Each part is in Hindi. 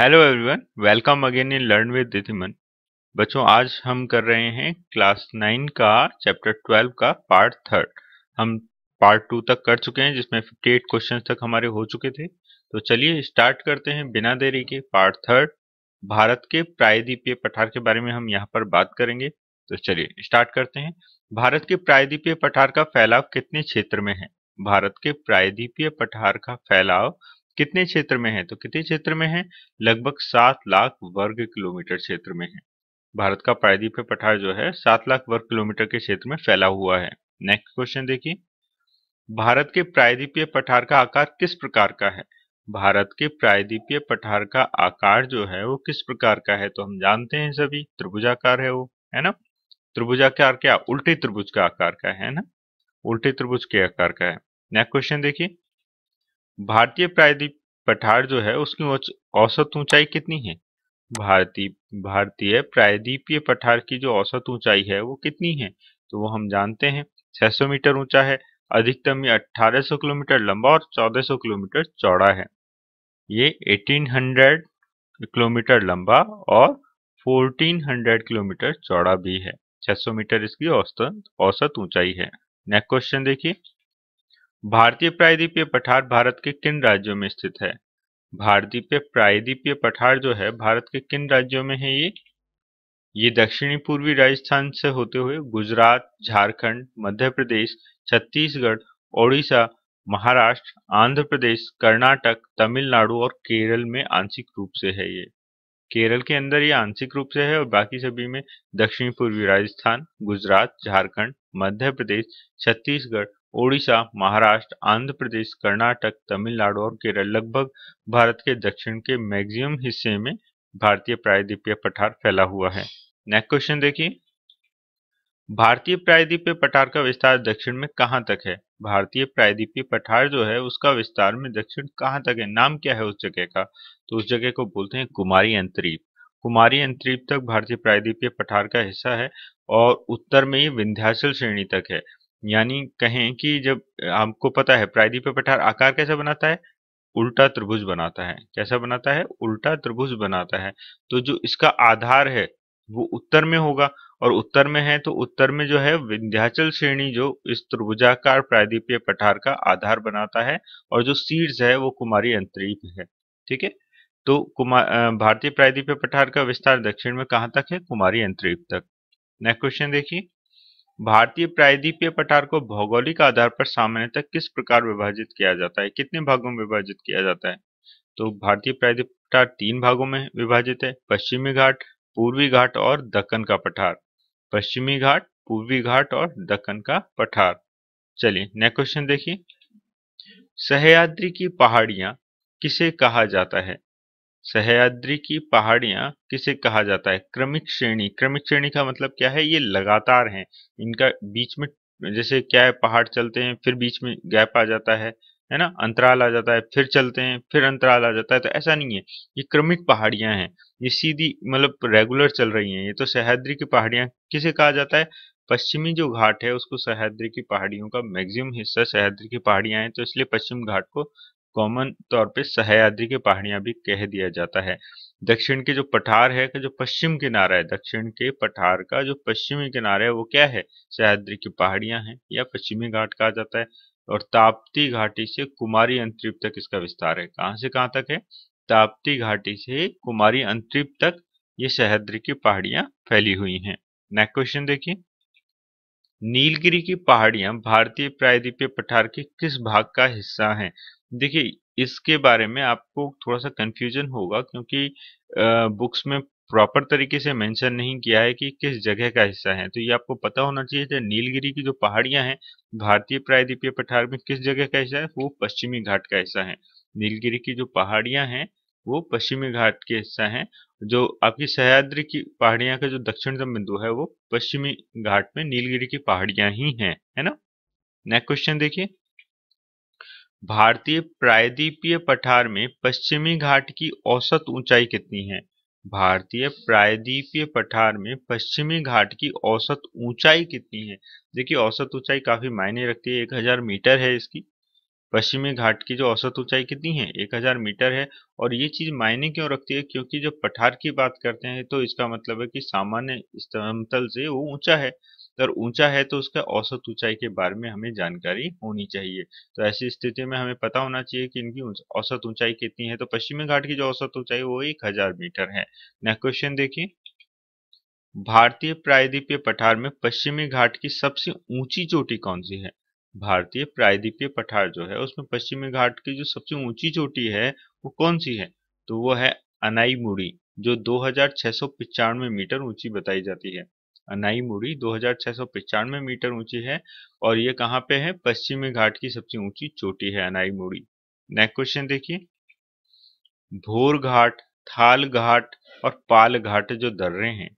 Hello everyone, welcome again in learn with Ridhiman. बच्चों, आज हम कर रहे हैं क्लास 9 का चैप्टर 12 का पार्ट 3। हम पार्ट 2 तक कर चुके हैं जिसमें 58 क्वेश्चंस तक हमारे हो चुके थे। तो चलिए स्टार्ट करते हैं बिना देरी के पार्ट 3। भारत के प्रायद्वीपीय पठार के बारे में हम यहाँ पर बात करेंगे। तो चलिए स्टार्ट करते हैं। भारत के प्रायद्वीपीय पठार का फैलाव कितने क्षेत्र में है? भारत के प्रायद्वीपीय पठार का फैलाव कितने क्षेत्र में है? तो कितने क्षेत्र में है? लगभग 7 लाख वर्ग किलोमीटर क्षेत्र में है। भारत का प्रायद्वीपीय पठार जो है 7 लाख वर्ग किलोमीटर के क्षेत्र में फैला हुआ है। नेक्स्ट क्वेश्चन देखिए, भारत के प्रायद्वीपीय पठार का आकार किस प्रकार का है? भारत के प्रायद्वीपीय पठार का आकार जो है वो किस प्रकार का है? तो हम जानते हैं सभी, त्रिभुजाकार है वो, है ना। त्रिभुजाकार क्या? उल्टे त्रिभुज का आकार का है ना, उल्टे त्रिभुज के आकार का है। नेक्स्ट क्वेश्चन देखिए, भारतीय प्रायद्वीप पठार जो है उसकी औसत ऊंचाई कितनी है? भारतीय प्रायद्वीपीय पठार की जो औसत ऊंचाई है वो कितनी है? तो वो हम जानते हैं 600 मीटर ऊंचा है, अधिकतम ये 1800 किलोमीटर लंबा और 1400 किलोमीटर चौड़ा है। ये 1800 किलोमीटर लंबा और 1400 किलोमीटर चौड़ा भी है। 600 मीटर इसकी औसत ऊंचाई है। नेक्स्ट क्वेश्चन देखिए, भारतीय प्रायद्वीपीय पठार भारत के किन राज्यों में स्थित है? भारतीय प्रायद्वीपीय पठार जो है भारत के किन राज्यों में है? ये दक्षिणी पूर्वी राजस्थान से होते हुए गुजरात, झारखंड, मध्य प्रदेश, छत्तीसगढ़, ओडिशा, महाराष्ट्र, आंध्र प्रदेश, कर्नाटक, तमिलनाडु और केरल में आंशिक रूप से है। ये केरल के अंदर ये आंशिक रूप से है और बाकी सभी में दक्षिणी पूर्वी राजस्थान, गुजरात, झारखंड, मध्य प्रदेश, छत्तीसगढ़, ओडिशा, महाराष्ट्र, आंध्र प्रदेश, कर्नाटक, तमिलनाडु और केरल लगभग भारत के दक्षिण के मैक्सिमम हिस्से में भारतीय प्रायद्वीपीय पठार फैला हुआ है। नेक्स्ट क्वेश्चन देखिए, भारतीय प्रायद्वीपीय पठार का विस्तार दक्षिण में कहाँ तक है? भारतीय प्रायद्वीपीय पठार जो है उसका विस्तार में दक्षिण कहाँ तक है? नाम क्या है उस जगह का? तो उस जगह को बोलते हैं कुमारी अंतरीप। कुमारी अंतरीप तक भारतीय प्रायद्वीपीय पठार का हिस्सा है और उत्तर में ये विंध्याचल श्रेणी तक है। यानी कहें कि जब हमको पता है प्रायद्वीपीय पठार आकार कैसा बनाता है, उल्टा त्रिभुज बनाता है। कैसा बनाता है? उल्टा त्रिभुज बनाता है। तो जो इसका आधार है वो उत्तर में होगा और उत्तर में है तो उत्तर में जो है विंध्याचल श्रेणी जो इस त्रिभुजाकार प्रायद्वीपीय पठार का आधार बनाता है और जो शीर्ष है वो कुमारी अंतरीप है। ठीक है, तो भारतीय प्रायद्वीपीय पठार का विस्तार दक्षिण में कहाँ तक है? कुमारी अंतरीप तक। नेक्स्ट क्वेश्चन देखिए, भारतीय प्रायद्वीपीय पठार को भौगोलिक आधार पर सामान्यतः किस प्रकार विभाजित किया जाता है? कितने भागों में विभाजित किया जाता है? तो भारतीय प्रायद्वीपीय पठार 3 भागों में विभाजित है, पश्चिमी घाट, पूर्वी घाट और दक्कन का पठार। पश्चिमी घाट, पूर्वी घाट और दक्कन का पठार। चलिए नेक्स्ट क्वेश्चन देखिए, सह्याद्रि की पहाड़ियां किसे कहा जाता है? सह्याद्रि की पहाड़ियां किसे कहा जाता है? क्रमिक श्रेणी। क्रमिक श्रेणी का मतलब क्या है? ये लगातार हैं, इनका बीच में जैसे क्या है, पहाड़ चलते हैं फिर बीच में गैप आ जाता है ना, अंतराल आ जाता है, फिर चलते हैं फिर अंतराल आ जाता है। तो ऐसा नहीं है, ये क्रमिक पहाड़ियां हैं, ये सीधी मतलब रेगुलर चल रही हैं। ये तो सह्याद्रि की पहाड़ियां किसे कहा जाता है? पश्चिमी जो घाट है उसको सह्याद्रि की पहाड़ियों का मैक्सिमम हिस्सा सह्याद्रि की पहाड़ियां हैं, तो इसलिए पश्चिम घाट को कॉमन तौर पे सह्याद्रि की पहाड़ियां भी कह दिया जाता है। दक्षिण के जो पठार है का जो पश्चिम किनारा है, दक्षिण के पठार का जो पश्चिमी किनारा है वो क्या है? सह्याद्रि की पहाड़ियां हैं या पश्चिमी घाट कहा जाता है। और ताप्ती घाटी से कुमारी अंतरीप तक इसका विस्तार है। कहाँ से कहाँ तक है? ताप्ती घाटी से कुमारी अंतरीप तक ये सह्याद्रि की पहाड़ियां फैली हुई हैं। नेक्स्ट क्वेश्चन देखिए, नीलगिरी की पहाड़ियां भारतीय प्रायद्वीपीय पठार के किस भाग का हिस्सा है? देखिए इसके बारे में आपको थोड़ा सा कंफ्यूजन होगा क्योंकि बुक्स में प्रॉपर तरीके से मेंशन नहीं किया है कि किस जगह का हिस्सा है। तो ये आपको पता होना चाहिए कि नीलगिरी की जो पहाड़ियां हैं भारतीय प्रायद्वीपीय पठार में किस जगह का हिस्सा है, वो पश्चिमी घाट का हिस्सा है। नीलगिरी की जो पहाड़ियां हैं वो पश्चिमी घाट के हिस्सा हैं। जो आपकी सह्याद्रि की पहाड़ियां का जो दक्षिणतम बिंदु है वो पश्चिमी घाट में नीलगिरी की पहाड़ियां ही हैं, है ना। नेक्स्ट क्वेश्चन देखिए, भारतीय प्रायद्वीपीय पठार में पश्चिमी घाट की औसत ऊंचाई कितनी है? भारतीय प्रायद्वीपीय पठार में पश्चिमी घाट की औसत ऊंचाई कितनी है? देखिए औसत ऊंचाई काफी मायने रखती है, 1000 मीटर है इसकी। पश्चिमी घाट की जो औसत ऊंचाई कितनी है 1000 मीटर है। और ये चीज मायने क्यों रखती है, क्योंकि जब पठार की बात करते हैं तो इसका मतलब है कि सामान्य समतल से वो ऊंचा है, अगर ऊंचा है तो उसका औसत ऊंचाई के बारे में हमें जानकारी होनी चाहिए। तो ऐसी स्थिति में हमें पता होना चाहिए कि इनकी औसत ऊंचाई कितनी है। तो पश्चिमी घाट की जो औसत ऊंचाई वो 1000 मीटर है। नेक्स्ट क्वेश्चन देखिए, भारतीय प्रायद्वीपीय पठार में पश्चिमी घाट की सबसे ऊंची चोटी कौन सी है। भारतीय प्रायद्वीपीय पठार जो है उसमें पश्चिमी घाट की जो सबसे ऊंची चोटी है वो कौन सी है, तो वो है अनाईमुड़ी, जो 2695 मीटर ऊंची बताई जाती है। अनाईमुड़ी 2695 मीटर ऊंची है और ये कहाँ पे है, पश्चिमी घाट की सबसे ऊंची चोटी है अनाईमुड़ी। नेक्स्ट क्वेश्चन देखिए, भोर घाट, थाल घाट और पाल घाट जो दर्रे हैं,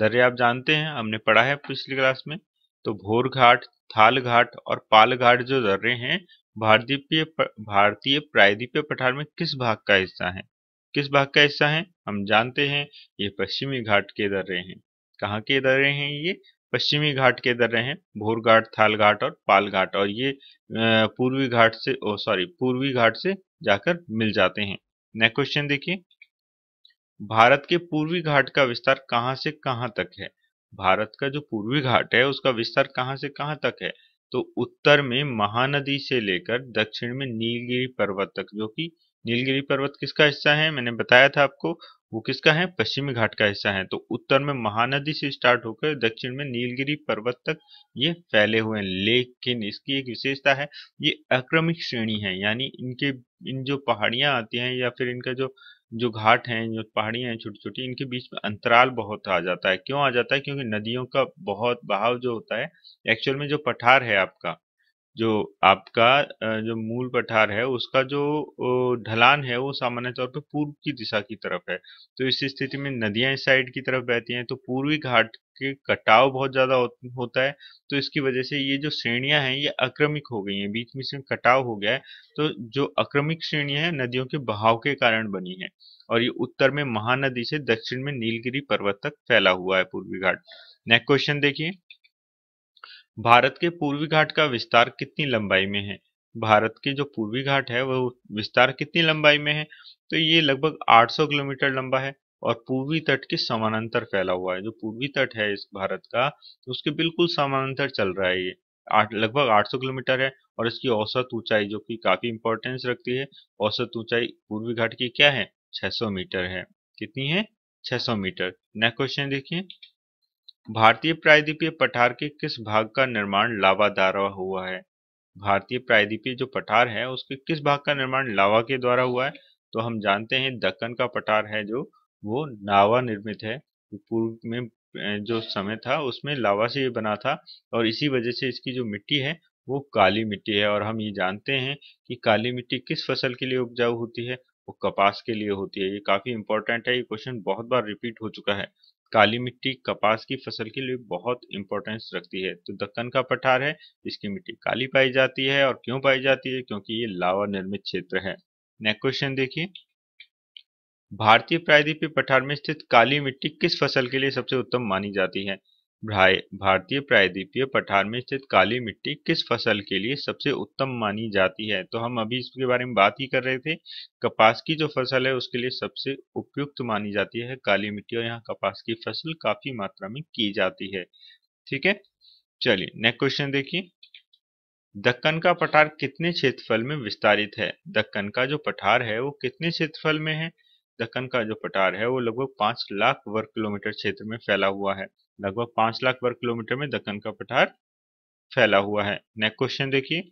दर्रे आप जानते हैं हमने पढ़ा है पिछली क्लास में, तो भोर घाट, थाल घाट और पाल घाट जो दर्रे हैं भारतीय प्रायद्वीपीय पठार में किस भाग का हिस्सा है। किस भाग का हिस्सा है, हम जानते हैं ये पश्चिमी घाट के दर्रे हैं। कहाँ के दर्रे हैं, ये पश्चिमी घाट के दर्रे हैं, भोर घाट, थाल घाट और पाल घाट। और ये पूर्वी घाट से जाकर मिल जाते हैं। नेक्स्ट क्वेश्चन देखिए, भारत के पूर्वी घाट का विस्तार कहाँ से कहाँ तक है। भारत का जो पूर्वी घाट है उसका विस्तार कहाँ से कहाँ तक है, तो उत्तर में महानदी से लेकर दक्षिण में नीलगिरी पर्वत तक, जो कि नीलगिरी पर्वत किसका हिस्सा है, मैंने बताया था आपको वो किसका है, पश्चिमी घाट का हिस्सा है। तो उत्तर में महानदी से स्टार्ट होकर दक्षिण में नीलगिरी पर्वत तक ये फैले हुए हैं। लेकिन इसकी एक विशेषता है, ये अक्रमिक श्रेणी है, यानी इन जो पहाड़ियां आती हैं या फिर इनका जो घाट है, जो पहाड़ियां हैं छोटी छोटी, इनके बीच में अंतराल बहुत आ जाता है। क्यों आ जाता है, क्योंकि नदियों का बहुत बहाव जो होता है, एक्चुअल में जो पठार है आपका, जो आपका जो मूल पठार है उसका जो ढलान है वो सामान्य तौर पे पूर्व की दिशा की तरफ है। तो इस स्थिति में नदियां इस साइड की तरफ बहती हैं, तो पूर्वी घाट के कटाव बहुत ज्यादा होता है। तो इसकी वजह से ये जो श्रेणियां हैं ये अक्रमिक हो गई हैं, बीच में से कटाव हो गया है। तो जो अक्रमिक श्रेणी है नदियों के बहाव के कारण बनी है, और ये उत्तर में महानदी से दक्षिण में नीलगिरी पर्वत तक फैला हुआ है पूर्वी घाट। नेक्स्ट क्वेश्चन देखिए, भारत के पूर्वी घाट का विस्तार कितनी लंबाई में है। भारत के जो पूर्वी घाट है वह विस्तार कितनी लंबाई में है, तो ये लगभग 800 किलोमीटर लंबा है और पूर्वी तट के समानांतर फैला हुआ है। जो पूर्वी तट है इस भारत का तो उसके बिल्कुल समानांतर चल रहा है, ये लगभग 800 किलोमीटर है। और इसकी औसत ऊंचाई जो कि काफी इंपॉर्टेंस रखती है, औसत ऊंचाई पूर्वी घाट की क्या है, 600 मीटर है। कितनी है, 600 मीटर। नेक्स्ट क्वेश्चन देखिए, भारतीय प्रायद्वीपीय पठार के किस भाग का निर्माण लावा द्वारा हुआ है। भारतीय प्रायद्वीपीय जो पठार है उसके किस भाग का निर्माण लावा के द्वारा हुआ है, तो हम जानते हैं दक्कन का पठार है जो वो लावा निर्मित है। पूर्व में जो समय था उसमें लावा से ये बना था और इसी वजह से इसकी जो मिट्टी है वो काली मिट्टी है। और हम ये जानते हैं कि काली मिट्टी किस फसल के लिए उपजाऊ होती है, वो कपास के लिए होती है। ये काफी इंपॉर्टेंट है, ये क्वेश्चन बहुत बार रिपीट हो चुका है। काली मिट्टी कपास की फसल के लिए बहुत इंपॉर्टेंस रखती है। तो दक्कन का पठार है, इसकी मिट्टी काली पाई जाती है। और क्यों पाई जाती है, क्योंकि ये लावा निर्मित क्षेत्र है। नेक्स्ट क्वेश्चन देखिए, भारतीय प्रायद्वीपीय पठार में स्थित काली मिट्टी किस फसल के लिए सबसे उत्तम मानी जाती है। भारतीय प्रायद्वीपीय पठार में स्थित काली मिट्टी किस फसल के लिए सबसे उत्तम मानी जाती है, तो हम अभी इसके बारे में बात ही कर रहे थे। कपास की जो फसल है उसके लिए सबसे उपयुक्त मानी जाती है काली मिट्टी, और यहाँ कपास की फसल काफी मात्रा में की जाती है। ठीक है, चलिए नेक्स्ट क्वेश्चन देखिए, दक्कन का पठार कितने क्षेत्रफल में विस्तारित है। दक्कन का जो पठार है वो कितने क्षेत्रफल में है। दक्कन का जो पठार है वो लगभग 5 लाख वर्ग किलोमीटर क्षेत्र में फैला हुआ है। लगभग 5 लाख वर्ग किलोमीटर में दक्कन का पठार फैला हुआ है। नेक्स्ट क्वेश्चन देखिए,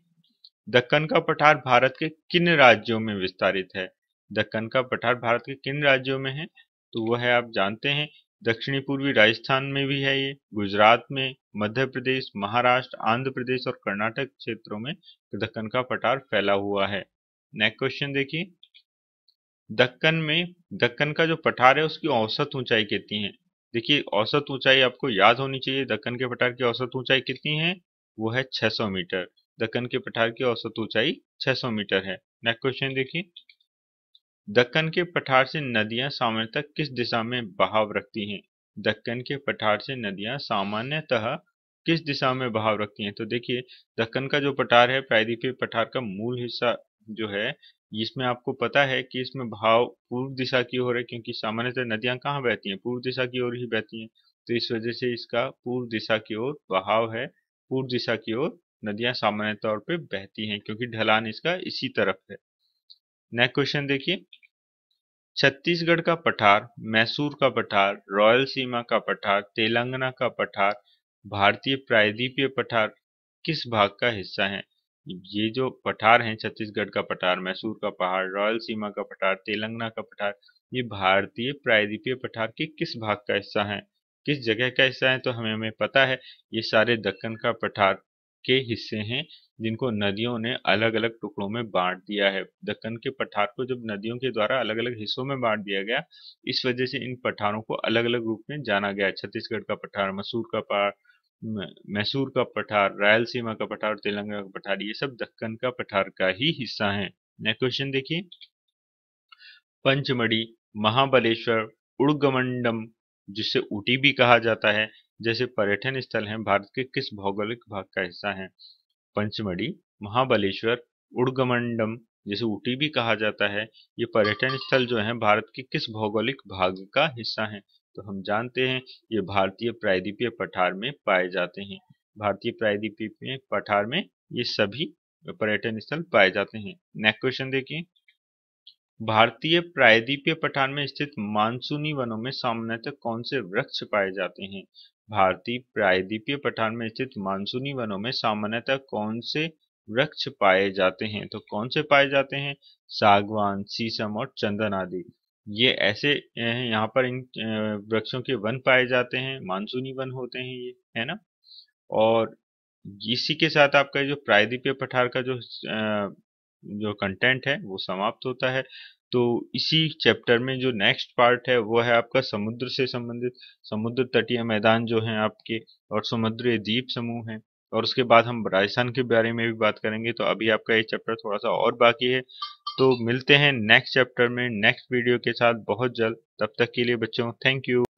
दक्कन का पठार भारत के किन राज्यों में विस्तारित है। दक्कन का पठार भारत के किन राज्यों में है, तो वह है आप जानते हैं दक्षिणी पूर्वी राजस्थान में भी है, ये गुजरात में, मध्य प्रदेश, महाराष्ट्र, आंध्र प्रदेश और कर्नाटक क्षेत्रों में दक्कन का पठार फैला हुआ है। नेक्स्ट क्वेश्चन देखिए, दक्कन का जो पठार है उसकी औसत ऊंचाई कितनी है। देखिए औसत ऊंचाई आपको याद होनी चाहिए। दक्कन के पठार की औसत ऊंचाई कितनी है, वो है 600 मीटर। दक्कन के पठार की औसत ऊंचाई 600 मीटर है। नेक्स्ट क्वेश्चन देखिए, दक्कन के पठार से नदियां सामान्यतः किस दिशा में बहाव रखती हैं। दक्कन के पठार से नदियां सामान्यतः किस दिशा में बहाव रखती हैं। तो देखिए दक्कन का जो पठार है, प्रायद्वीपीय पठार का मूल हिस्सा जो है, इसमें आपको पता है कि इसमें बहाव पूर्व दिशा की ओर है, क्योंकि सामान्यतः नदियां कहाँ बहती हैं, पूर्व दिशा की ओर ही बहती हैं। तो इस वजह से इसका पूर्व दिशा की ओर बहाव है, पूर्व दिशा की ओर नदियां सामान्य तौर पे बहती हैं, क्योंकि ढलान इसका इसी तरफ है। नेक्स्ट क्वेश्चन देखिए, छत्तीसगढ़ का पठार, मैसूर का पठार, रॉयल सीमा का पठार, तेलंगाना का पठार, भारतीय प्रायद्वीपीय पठार किस भाग का हिस्सा है। ये जो पठार हैं, छत्तीसगढ़ का पठार, मैसूर का पठार, रॉयल सीमा का पठार, तेलंगाना का पठार, ये भारतीय प्रायद्वीपीय पठार के किस भाग का हिस्सा है, किस जगह का हिस्सा है। तो हमें पता है ये सारे दक्कन का पठार के हिस्से हैं, जिनको नदियों ने अलग अलग टुकड़ों में बांट दिया है। दक्कन के पठार को जब नदियों के द्वारा अलग अलग हिस्सों में बांट दिया गया, इस वजह से इन पठारों को अलग अलग रूप में जाना गया। छत्तीसगढ़ का पठार, मैसूर का पठार, रायलसीमा का पठार, तेलंगाना का पठार, ये सब दक्कन का पठार का ही हिस्सा है। नेक्स्ट क्वेश्चन देखिए, पंचमढ़ी, महाबलेश्वर, उड़गमंडम जिसे ऊटी भी कहा जाता है, जैसे पर्यटन स्थल हैं, भारत के किस भौगोलिक भाग का हिस्सा है। पंचमढ़ी, महाबलेश्वर, उड़गमंडम जिसे ऊटी भी कहा जाता है, ये पर्यटन स्थल जो है भारत के किस भौगोलिक भाग का हिस्सा है। तो हम जानते हैं ये भारतीय प्रायद्वीपीय पठार में पाए जाते हैं। भारतीय प्रायद्वीपीय पठार में ये सभी पर्यटन स्थल पाए जाते हैं। नेक्स्ट क्वेश्चन देखिए, भारतीय प्रायद्वीपीय पठार में स्थित मानसूनी वनों में सामान्यतः कौन से वृक्ष पाए जाते हैं। भारतीय प्रायद्वीपीय पठार में स्थित मानसूनी वनों में सामान्यतः कौन से वृक्ष पाए जाते हैं। तो कौन से पाए जाते हैं, सागवान, शीशम और चंदन आदि, ये ऐसे यहाँ पर इन वृक्षों के वन पाए जाते हैं, मानसूनी वन होते हैं ये, है ना। और इसी के साथ आपका जो प्रायद्वीपीय पठार का जो कंटेंट है वो समाप्त होता है। तो इसी चैप्टर में जो नेक्स्ट पार्ट है वो है आपका समुद्र से संबंधित, समुद्र तटीय मैदान जो हैं आपके, और समुद्री द्वीप समूह हैं, और उसके बाद हम राजस्थान के बारे में भी बात करेंगे। तो अभी आपका ये चैप्टर थोड़ा सा और बाकी है। तो मिलते हैं नेक्स्ट चैप्टर में नेक्स्ट वीडियो के साथ बहुत जल्द। तब तक के लिए बच्चों, थैंक यू।